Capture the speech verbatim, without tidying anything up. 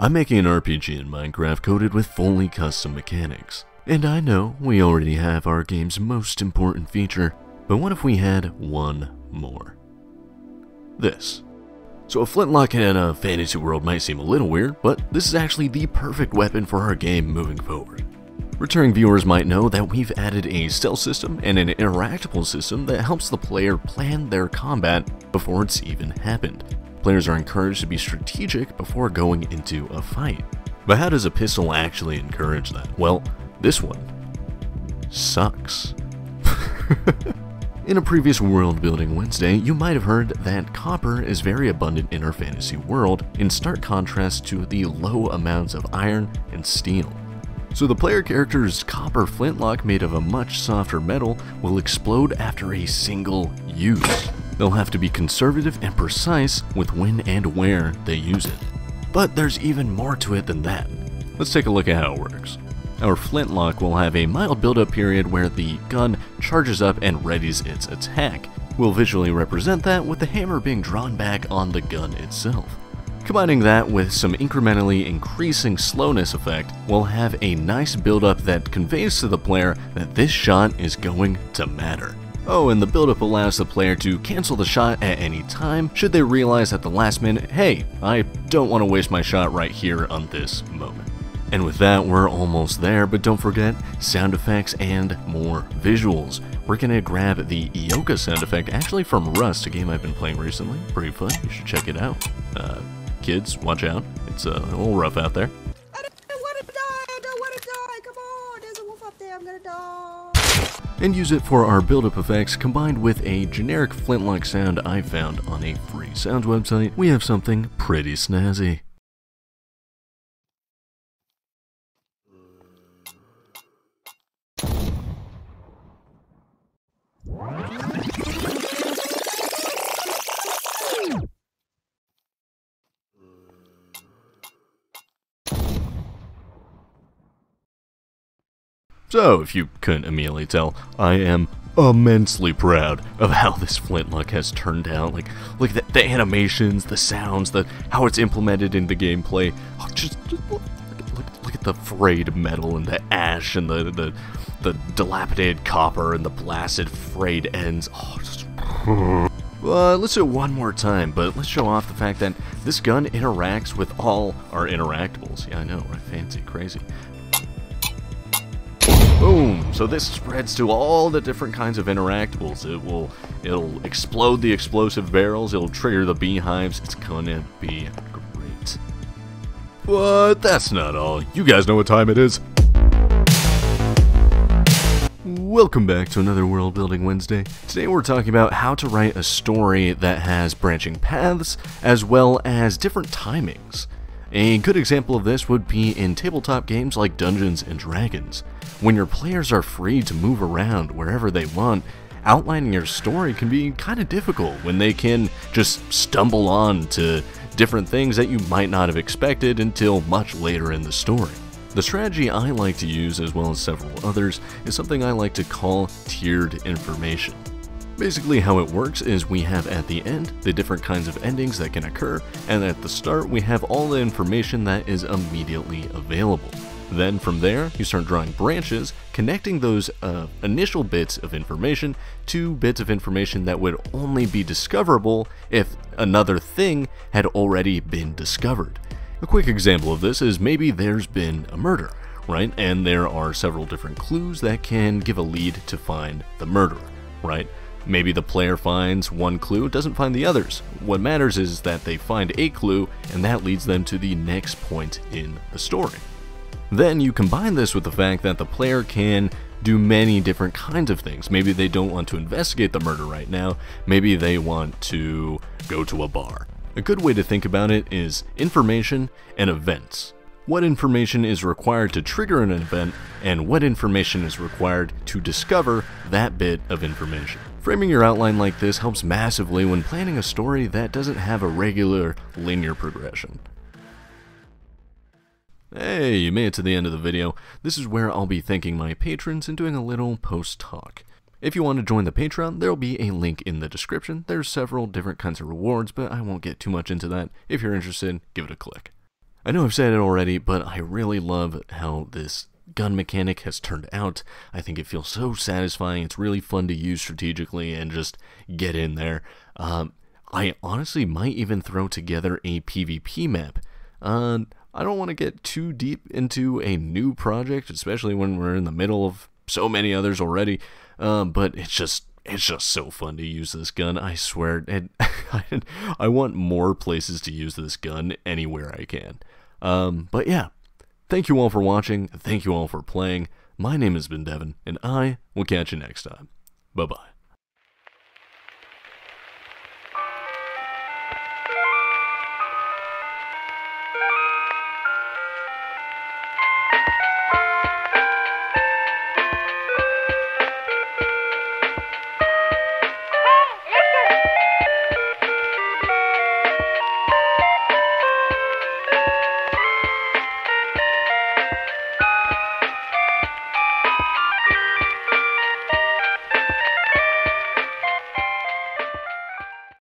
I'm making an R P G in Minecraft coded with fully custom mechanics. And I know we already have our game's most important feature, but what if we had one more? This. So a flintlock in a fantasy world might seem a little weird, but this is actually the perfect weapon for our game moving forward. Returning viewers might know that we've added a stealth system and an interactable system that helps the player plan their combat before it's even happened. Players are encouraged to be strategic before going into a fight. But how does a pistol actually encourage that? Well, this one sucks. In a previous World Building Wednesday, you might have heard that copper is very abundant in our fantasy world, in stark contrast to the low amounts of iron and steel. So the player character's copper flintlock, made of a much softer metal, will explode after a single use. They'll have to be conservative and precise with when and where they use it. But there's even more to it than that. Let's take a look at how it works. Our flintlock will have a mild build-up period where the gun charges up and readies its attack. We'll visually represent that with the hammer being drawn back on the gun itself. Combining that with some incrementally increasing slowness effect, we'll have a nice build-up that conveys to the player that this shot is going to matter. Oh, and the build-up allows the player to cancel the shot at any time should they realize at the last minute, hey, I don't want to waste my shot right here on this moment. And with that, we're almost there, but don't forget sound effects and more visuals. We're going to grab the Eoka sound effect, actually from Rust, a game I've been playing recently. Pretty fun, you should check it out. Uh, kids, watch out. It's uh, a little rough out there. I don't want to die, I don't want to die, come on, there's a wolf up there, I'm going to die. And use it for our build-up effects, combined with a generic flintlock sound I found on a free sounds website. We have something pretty snazzy. So, if you couldn't immediately tell, I am immensely proud of how this flintlock has turned out. Like, like the, the animations, the sounds, the how it's implemented in the gameplay. Oh, just, just look, look, look at the frayed metal and the ash and the the, the dilapidated copper and the blasted frayed ends. Oh, just, uh, let's do it one more time, but let's show off the fact that this gun interacts with all our interactables. Yeah, I know, right? Fancy, crazy. Boom! So this spreads to all the different kinds of interactables. It will, it'll explode the explosive barrels, it'll trigger the beehives, it's gonna be great. But that's not all. You guys know what time it is. Welcome back to another World Building Wednesday. Today we're talking about how to write a story that has branching paths, as well as different timings. A good example of this would be in tabletop games like Dungeons and Dragons. When your players are free to move around wherever they want, outlining your story can be kind of difficult when they can just stumble on to different things that you might not have expected until much later in the story. The strategy I like to use, as well as several others, is something I like to call tiered information. Basically how it works is we have at the end the different kinds of endings that can occur, and at the start we have all the information that is immediately available. Then from there you start drawing branches, connecting those uh, initial bits of information to bits of information that would only be discoverable if another thing had already been discovered. A quick example of this is maybe there's been a murder, right? And there are several different clues that can give a lead to find the murderer, right? Maybe the player finds one clue, doesn't find the others. What matters is that they find a clue, and that leads them to the next point in the story. Then you combine this with the fact that the player can do many different kinds of things. Maybe they don't want to investigate the murder right now. Maybe they want to go to a bar. A good way to think about it is information and events. What information is required to trigger an event, and what information is required to discover that bit of information. Framing your outline like this helps massively when planning a story that doesn't have a regular linear progression. Hey, you made it to the end of the video. This is where I'll be thanking my patrons and doing a little post-talk. If you want to join the Patreon, there'll be a link in the description. There's several different kinds of rewards, but I won't get too much into that. If you're interested, give it a click. I know I've said it already, but I really love how this gun mechanic has turned out. I think it feels so satisfying. It's really fun to use strategically and just get in there. Um, I honestly might even throw together a PvP map. Uh, I don't want to get too deep into a new project, especially when we're in the middle of so many others already, uh, but it's just it's just so fun to use this gun, I swear. And I want more places to use this gun anywhere I can. Um, but yeah, thank you all for watching, thank you all for playing. My name has been Devin, and I will catch you next time. Bye-bye.